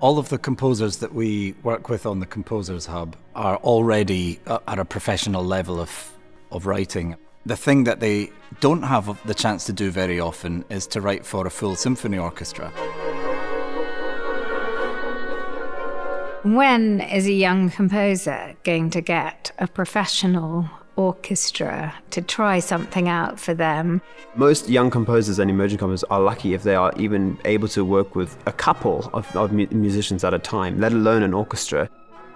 All of the composers that we work with on the Composers Hub are already at a professional level of writing. The thing that they don't have the chance to do very often is to write for a full symphony orchestra. When is a young composer going to get a professional orchestra to try something out for them? Most young composers and emerging composers are lucky if they are even able to work with a couple of musicians at a time, let alone an orchestra.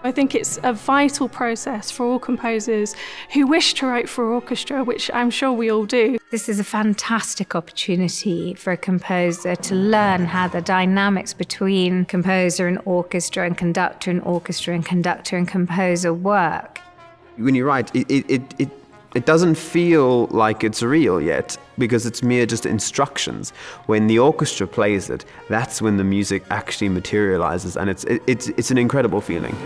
I think it's a vital process for all composers who wish to write for orchestra, which I'm sure we all do. This is a fantastic opportunity for a composer to learn how the dynamics between composer and orchestra and conductor and orchestra and conductor and composer work. When you write, it doesn't feel like it's real yet, because it's mere just instructions. When the orchestra plays it, that's when the music actually materializes, and it's an incredible feeling.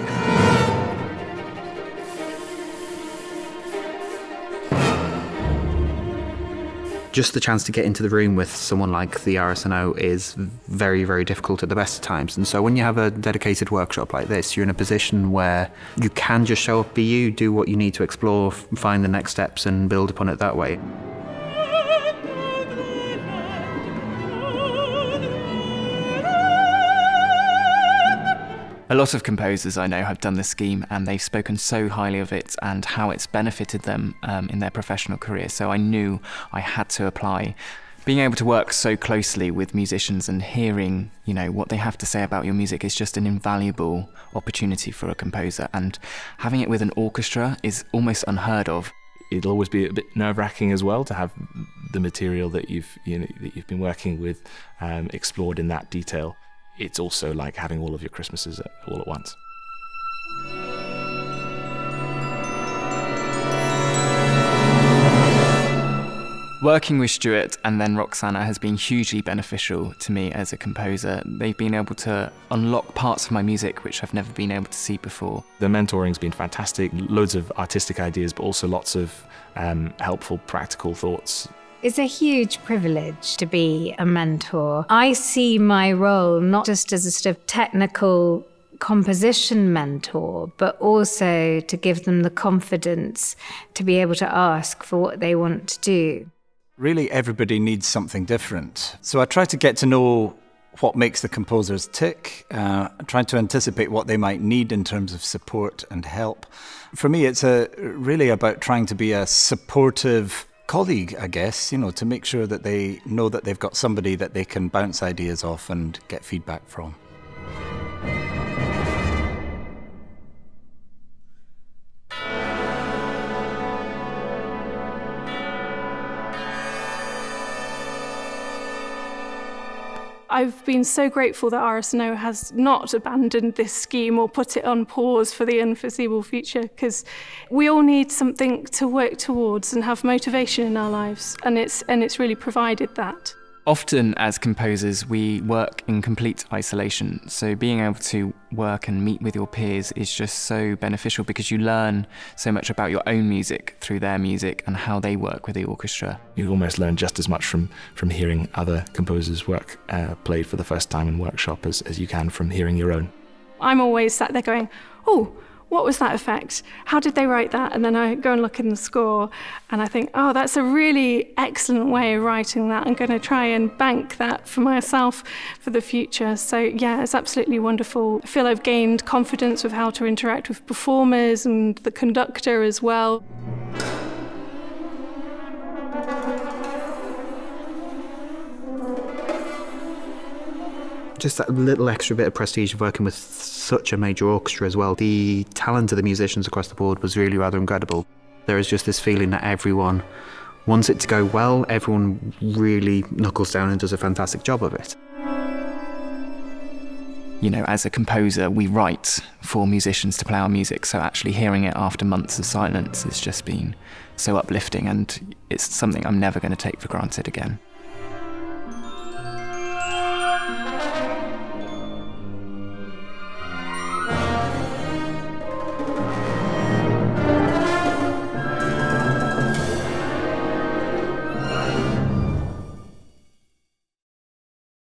Just the chance to get into the room with someone like the RSNO is very, very difficult at the best of times. And so when you have a dedicated workshop like this, you're in a position where you can just show up, be you, do what you need to explore, find the next steps and build upon it that way. A lot of composers I know have done this scheme, and they've spoken so highly of it and how it's benefited them in their professional career, so I knew I had to apply. Being able to work so closely with musicians and hearing, you know, what they have to say about your music is just an invaluable opportunity for a composer, and having it with an orchestra is almost unheard of. It'll always be a bit nerve-wracking as well to have the material that you've been working with explored in that detail. It's also like having all of your Christmases all at once. Working with Stuart and then Roxana has been hugely beneficial to me as a composer. They've been able to unlock parts of my music which I've never been able to see before. The mentoring's been fantastic, loads of artistic ideas, but also lots of helpful practical thoughts. It's a huge privilege to be a mentor. I see my role not just as a sort of technical composition mentor, but also to give them the confidence to be able to ask for what they want to do. Really, everybody needs something different. So I try to get to know what makes the composers tick, trying to anticipate what they might need in terms of support and help. For me, it's really about trying to be a supportive colleague, I guess, you know, to make sure that they know that they've got somebody that they can bounce ideas off and get feedback from. I've been so grateful that RSNO has not abandoned this scheme or put it on pause for the unforeseeable future, because we all need something to work towards and have motivation in our lives, and it's really provided that. Often as composers we work in complete isolation, so being able to work and meet with your peers is just so beneficial, because you learn so much about your own music through their music and how they work with the orchestra. You almost learn just as much from hearing other composers' work played for the first time in workshop as you can from hearing your own. I'm always sat there going, oh, what was that effect? How did they write that? And then I go and look in the score and I think, oh, that's a really excellent way of writing that. I'm going to try and bank that for myself for the future. So yeah, it's absolutely wonderful. I feel I've gained confidence with how to interact with performers and the conductor as well. Just that little extra bit of prestige of working with such a major orchestra as well. The talent of the musicians across the board was really rather incredible. There is just this feeling that everyone wants it to go well, everyone really knuckles down and does a fantastic job of it. You know, as a composer, we write for musicians to play our music, so actually hearing it after months of silence has just been so uplifting, and it's something I'm never going to take for granted again.